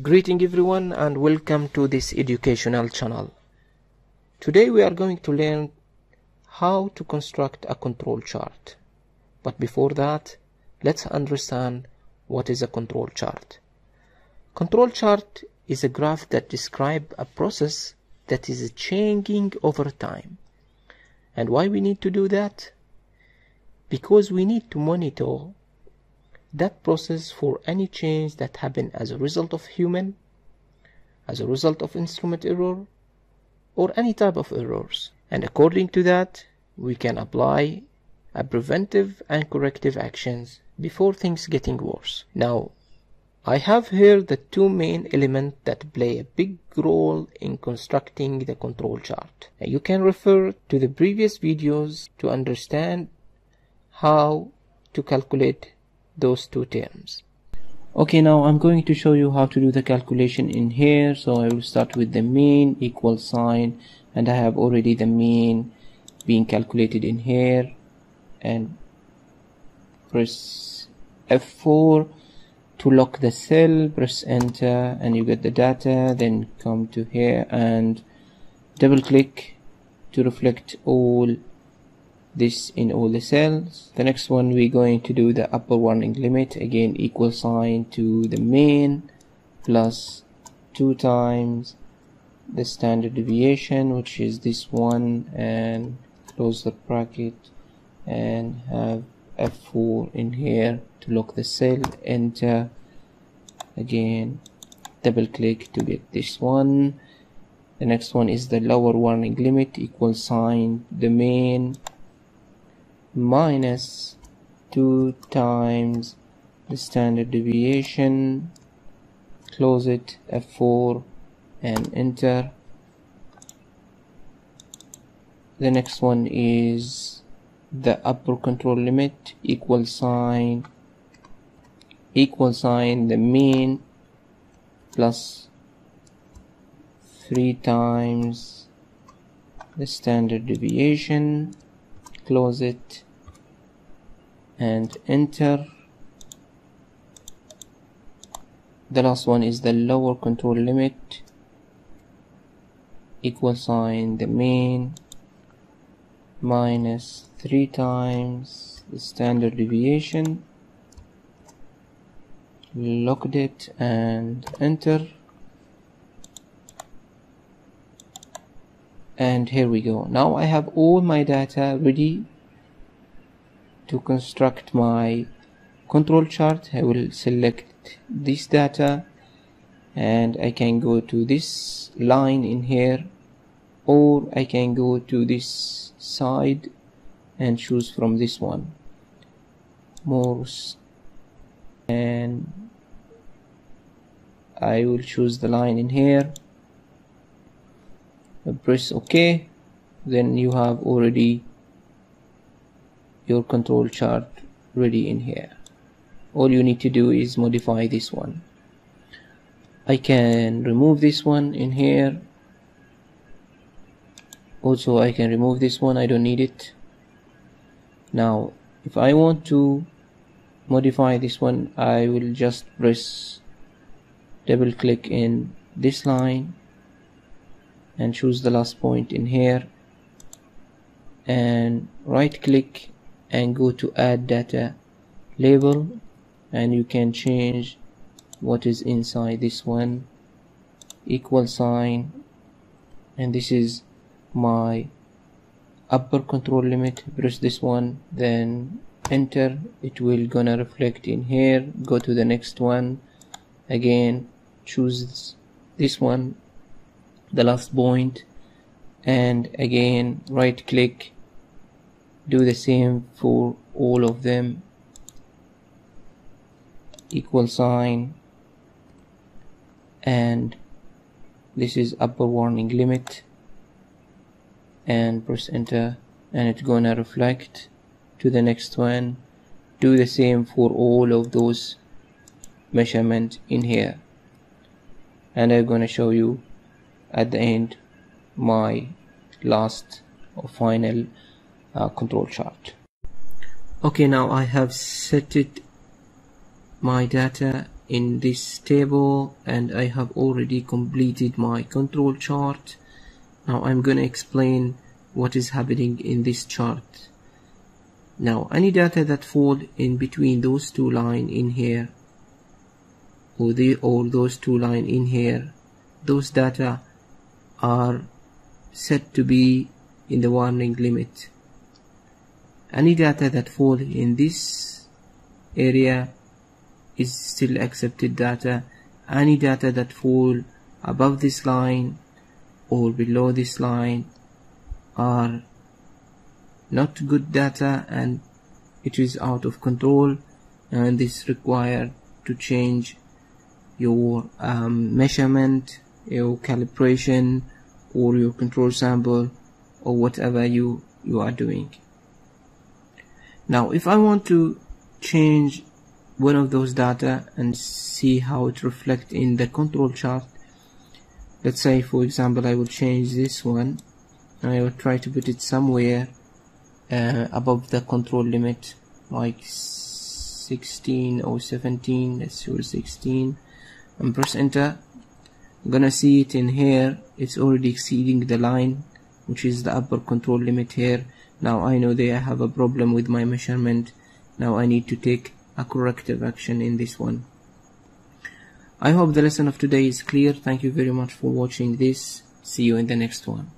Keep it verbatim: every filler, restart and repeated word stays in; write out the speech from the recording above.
Greeting everyone and welcome to this educational channel. Today we are going to learn how to construct a control chart. But before that, let's understand what is a control chart. Control chart is a graph that describes a process that is changing over time. And why we need to do that? Because we need to monitor that process for any change that happen as a result of human, as a result of instrument error, or any type of errors. And according to that, we can apply a preventive and corrective actions before things getting worse. Now, I have here the two main elements that play a big role in constructing the control chart. Now, you can refer to the previous videos to understand how to calculate those two terms. Okay, now I'm going to show you how to do the calculation in here. So I will start with the mean equal sign, and I have already the mean being calculated in here, and press F four to lock the cell, press enter, and you get the data. Then come to here and double click to reflect all this in all the cells. The next one, we're going to do the upper warning limit, again equal sign to the mean plus two times the standard deviation, which is this one, and close the bracket and have F four in here to lock the cell, enter, again double click to get this one. The next one is the lower warning limit, equal sign the mean minus two times the standard deviation, close it, F four and enter. The next one is the upper control limit, equal sign equal sign the mean plus three times the standard deviation, close it and enter. The last one is the lower control limit, equal sign the mean minus three times the standard deviation, locked it and enter. And here we go. Now I have all my data ready to construct my control chart. I will select this data and I can go to this line in here, or I can go to this side and choose from this one, more, and I will choose the line in here. Press OK, then you have already your control chart ready in here. All you need to do is modify this one. I can remove this one in here. Also I can remove this one, I don't need it. Now if I want to modify this one, I will just press double click in this line and choose the last point in here and right click and go to add data label, and you can change what is inside this one, equal sign, and this is my upper control limit. Press this one then enter. It will gonna reflect in here. Go to the next one, again choose this one, the last point, and again right click, do the same for all of them, equal sign, and this is upper warning limit, and press enter, and it's gonna reflect to the next one. Do the same for all of those measurement in here, and I'm gonna show you at the end my last or final uh, control chart. Okay, now I have set it my data in this table, and I have already completed my control chart. Now I'm going to explain what is happening in this chart. Now any data that fall in between those two lines in here, or, the, or those two lines in here, those data are set to be in the warning limit. Any data that fall in this area is still accepted data. Any data that fall above this line or below this line are not good data, and it is out of control, and this required to change your um, measurement, your calibration, or your control sample, or whatever you you are doing. Now if I want to change one of those data and see how it reflects in the control chart, let's say for example I will change this one, and I will try to put it somewhere uh, above the control limit, like sixteen or seventeen, let's do sixteen, and press enter. I'm gonna see it in here, it's already exceeding the line which is the upper control limit here. Now I know that I have a problem with my measurement. Now I need to take a corrective action in this one. I hope the lesson of today is clear. Thank you very much for watching this. See you in the next one.